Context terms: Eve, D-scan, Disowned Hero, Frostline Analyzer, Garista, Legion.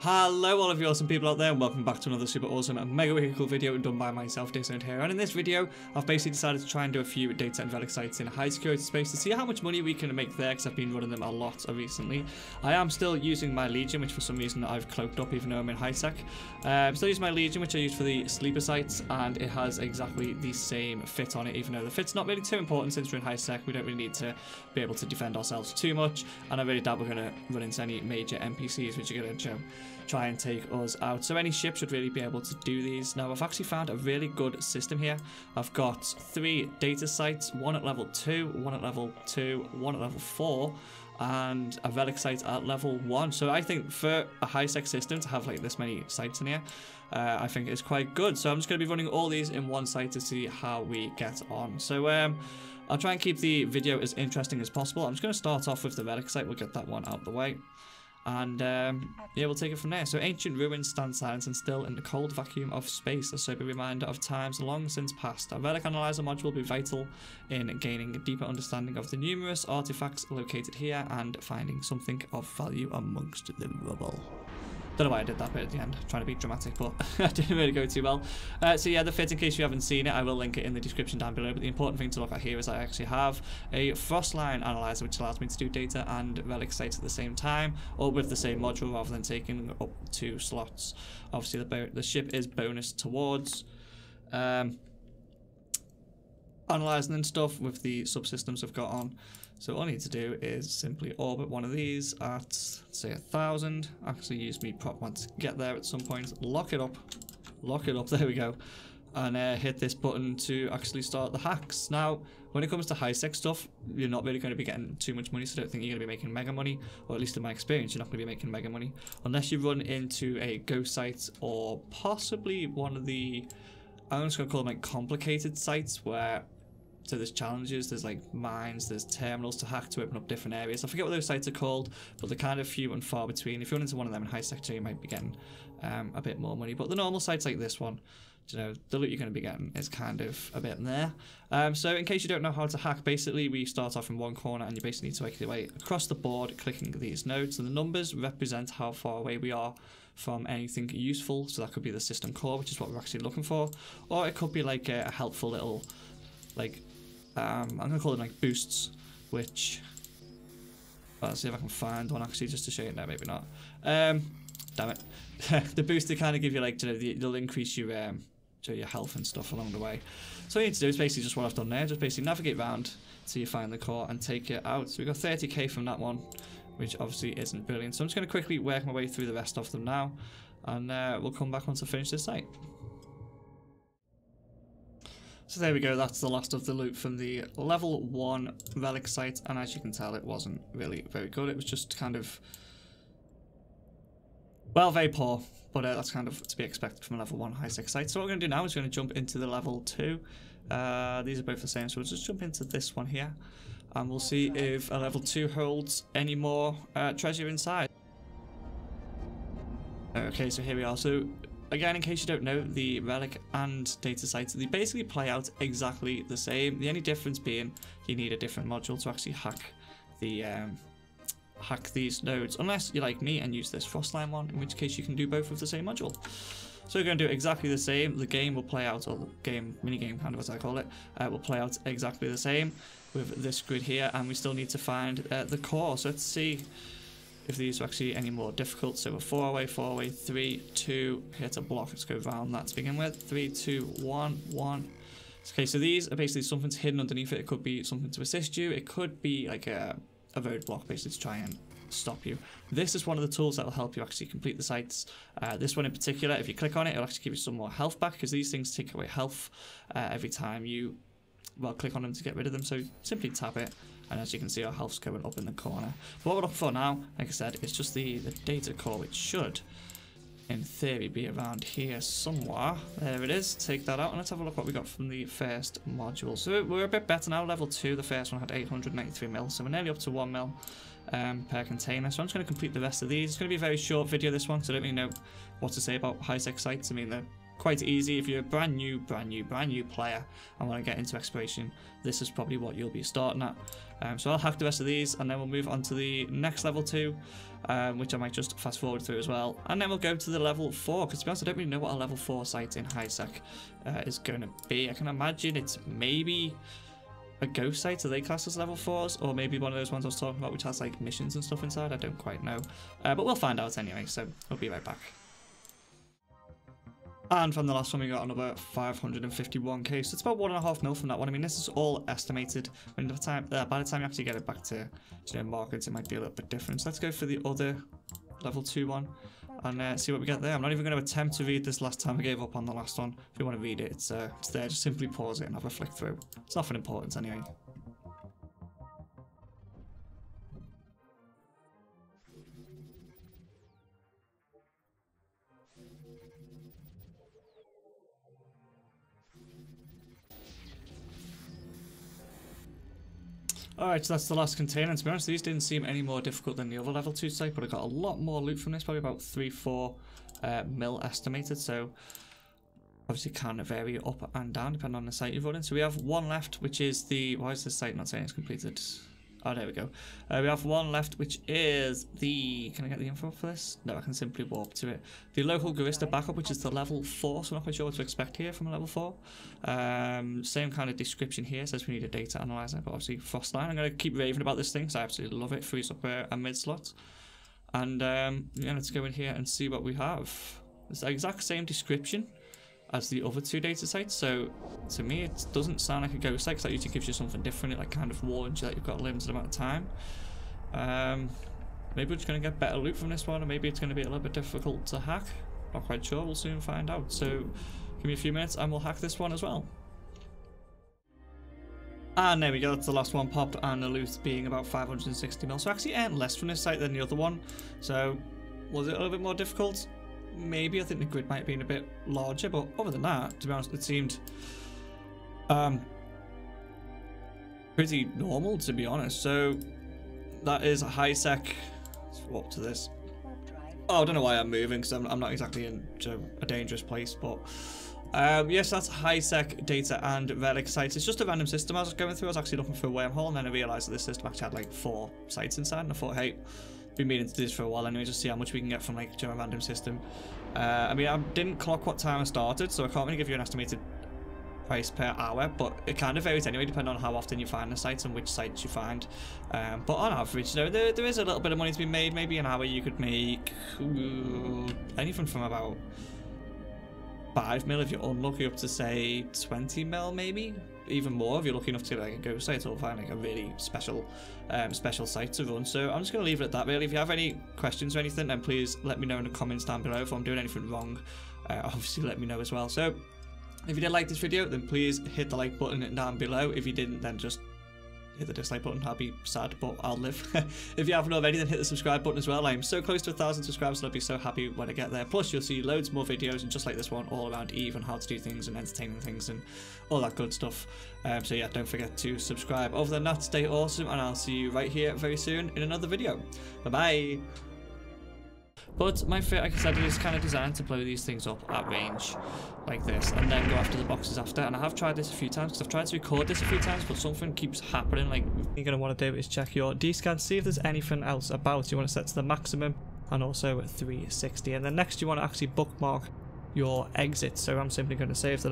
Hello all of you awesome people out there, and welcome back to another super awesome and mega wicked cool video done by myself, Disowned Hero. And in this video, I've basically decided to try and do a few dataset and relic sites in high security space to see how much money we can make there, because I've been running them a lot recently. I am still using my Legion, which for some reason I've cloaked up even though I'm in high sec. I'm still using my Legion, which I use for the sleeper sites, and it has exactly the same fit on it, even though the fit's not really too important since we're in high sec. We don't really need to be able to defend ourselves too much, and I really doubt we're going to run into any major NPCs which are going to try and take us out. So any ship should really be able to do these. Now I've actually found a really good system here. I've got three data sites, one at level 2, one at level 2, one at level 4, and a relic site at level 1. So I think for a high sec system to have like this many sites in here, I think it's quite good. So I'm just going to be running all these in one site to see how we get on. So I'll try and keep the video as interesting as possible. I'm just going to start off with the relic site. We'll get that one out of the way. And yeah, we'll take it from there. So ancient ruins stand silent and still in the cold vacuum of space, a sober reminder of times long since past. Our relic analyzer module will be vital in gaining a deeper understanding of the numerous artifacts located here and finding something of value amongst the rubble. Don't know why I did that bit at the end, I'm trying to be dramatic, but I didn't really go too well. So yeah, the fit, in case you haven't seen it, I will link it in the description down below, but the important thing to look at here is I actually have a Frostline Analyzer, which allows me to do data and relic sites at the same time, or with the same module rather than taking up 2 slots. Obviously the ship is bonus towards analysing and stuff with the subsystems I've got on. So all I need to do is simply orbit one of these at, say, 1,000. Actually use me prop one to get there at some point. Lock it up, there we go. And hit this button to actually start the hacks. Now, when it comes to high sec stuff, you're not really going to be getting too much money, so I don't think you're going to be making mega money. Or at least in my experience, you're not going to be making mega money. Unless you run into a ghost site or possibly one of the, I'm just going to call them like complicated sites where... So there's challenges, there's like mines, there's terminals to hack to open up different areas. I forget what those sites are called, but they're kind of few and far between. If you run into one of them in high sector, you might be getting a bit more money. But the normal sites like this one, you know, the loot you're going to be getting is kind of a bit in there. So in case you don't know how to hack, basically we start off in one corner and you basically need to make your way across the board clicking these nodes. And the numbers represent how far away we are from anything useful. So that could be the system core, which is what we're actually looking for. Or it could be like a helpful little, like... I'm gonna call them like boosts, which, well, let's see if I can find one actually just to show you. No, maybe not. Damn it. The boost, they kind of give you like, you know, they'll increase your health and stuff along the way. So all you need to do is basically just what I've done there, just basically navigate round till you find the core and take it out. So we got 30k from that one, which obviously isn't brilliant. So I'm just gonna quickly work my way through the rest of them now, and we'll come back once I finish this site. So there we go, that's the last of the loot from the level 1 relic site, and as you can tell it wasn't really very good. It was just kind of, well, very poor, but that's kind of to be expected from a level 1 high sec site. So what we're going to do now is we're going to jump into the level 2. These are both the same, so we'll just jump into this one here, and we'll see if a level 2 holds any more treasure inside. Okay, so here we are. So again, in case you don't know, the relic and data sites, they basically play out exactly the same. The only difference being you need a different module to actually hack the hack these nodes, unless you're like me and use this Frostline one, in which case you can do both with the same module. So we're going to do exactly the same. The game will play out, or the game, minigame kind of as I call it, will play out exactly the same with this grid here, and we still need to find the core. So let's see if these are actually any more difficult. So we're 4 away, 3, 2, hit a block. Let's go round that to begin with. 3, 2, 1, 1. Okay, so these are basically something's hidden underneath it. It could be something to assist you. It could be like a roadblock basically to try and stop you. This is one of the tools that will help you actually complete the sites. This one in particular, if you click on it, it'll actually give you some more health back, because these things take away health every time you, well, click on them to get rid of them. So simply tap it, and as you can see, our health's going up in the corner. But what we're looking for now, like I said, is just the data core, which should, in theory, be around here somewhere. There it is. Take that out, and let's have a look what we got from the first module. So we're a bit better now. Level 2, the first one had 893 mil, so we're nearly up to 1 mil per container. So I'm just going to complete the rest of these. It's going to be a very short video, this one, so I don't really know what to say about high-sec sites. I mean, they're quite easy. If you're a brand new player and want to get into exploration, this is probably what you'll be starting at. So I'll hack the rest of these and then we'll move on to the next level 2, which I might just fast forward through as well. And then we'll go to the level 4, because to be honest, I don't really know what a level 4 site in HiSec is going to be. I can imagine it's maybe a ghost site, so they class as level 4s, or maybe one of those ones I was talking about which has like missions and stuff inside. I don't quite know, but we'll find out anyway, so we'll be right back. And from the last one we got another 551k, so it's about 1.5 mil from that one. I mean, this is all estimated. When the time, by the time you actually get it back to, you know, markets, it might be a little bit different. So let's go for the other level 2 one and see what we get there. I'm not even going to attempt to read this last time. I gave up on the last one. If you want to read it, it's there. Just simply pause it and have a flick through. It's not for importance anyway. Alright, so that's the last container. And to be honest, these didn't seem any more difficult than the other level 2 site, but I got a lot more loot from this, probably about 3-4 mil estimated, so obviously can vary up and down depending on the site you've running. So we have one left, which is the... Why is this site not saying it's completed? Oh, there we go. We have one left, which is the... Can I get the info for this? No, I can simply warp to it. The local Garista backup, which is the level 4, so I'm not quite sure what to expect here from a level 4. Same kind of description here, says we need a data analyzer, but obviously Frostline. I'm going to keep raving about this thing, because I absolutely love it. Freeze up a mid slot. And yeah, let's go in here and see what we have. It's the exact same description as the other 2 data sites, so to me it doesn't sound like a ghost site, because that usually gives you something different. It like kind of warns you that you've got a limited amount of time. Maybe we're just going to get better loot from this one, or maybe it's going to be a little bit difficult to hack. Not quite sure, we'll soon find out. So give me a few minutes and we'll hack this one as well. And there we go, that's the last one popped, and the loot being about 560 mil. So I actually earned less from this site than the other one. So was it a little bit more difficult? Maybe. I think the grid might have been a bit larger, but other than that, to be honest, it seemed pretty normal, to be honest. So that is HiSec. Let's walk to this. Oh, I don't know why I'm moving, because I'm not exactly in a dangerous place, but yes, that's HiSec data and relic sites. It's just a random system I was going through. I was actually looking for a wormhole, and then I realized that this system actually had like 4 sites inside, and I thought, hey, been meaning to do this for a while anyway, just see how much we can get from like a random system. I mean, I didn't clock what time I started, so I can't really give you an estimated price per hour, but it kind of varies anyway depending on how often you find the sites and which sites you find. But on average, you know, there is a little bit of money to be made. Maybe an hour you could make anything from about 5 mil if you're unlucky, up to say 20 mil, maybe even more if you're lucky enough to get like a ghost site or find like a really special special site to run. So I'm just going to leave it at that really. If you have any questions or anything, then please let me know in the comments down below. If I'm doing anything wrong, obviously let me know as well. So if you did like this video, then please hit the like button down below. If you didn't, then just hit the dislike button. I'll be sad, but I'll live. If you haven't already, then hit the subscribe button as well. I'm so close to 1,000 subscribers, and I'll be so happy when I get there. Plus, you'll see loads more videos, and just like this one, all around Eve and how to do things and entertaining things and all that good stuff. So yeah, don't forget to subscribe. Other than that, stay awesome, and I'll see you right here very soon in another video. Bye-bye. But my fit, like I said, is kind of designed to blow these things up at range like this and then go after the boxes after. And I have tried this a few times, because I've tried to record this a few times, but something keeps happening. Like, what you're going to want to do is check your D-scan, see if there's anything else about. You want to set to the maximum and also at 360. And then next you want to actually bookmark your exit. So I'm simply going to save that.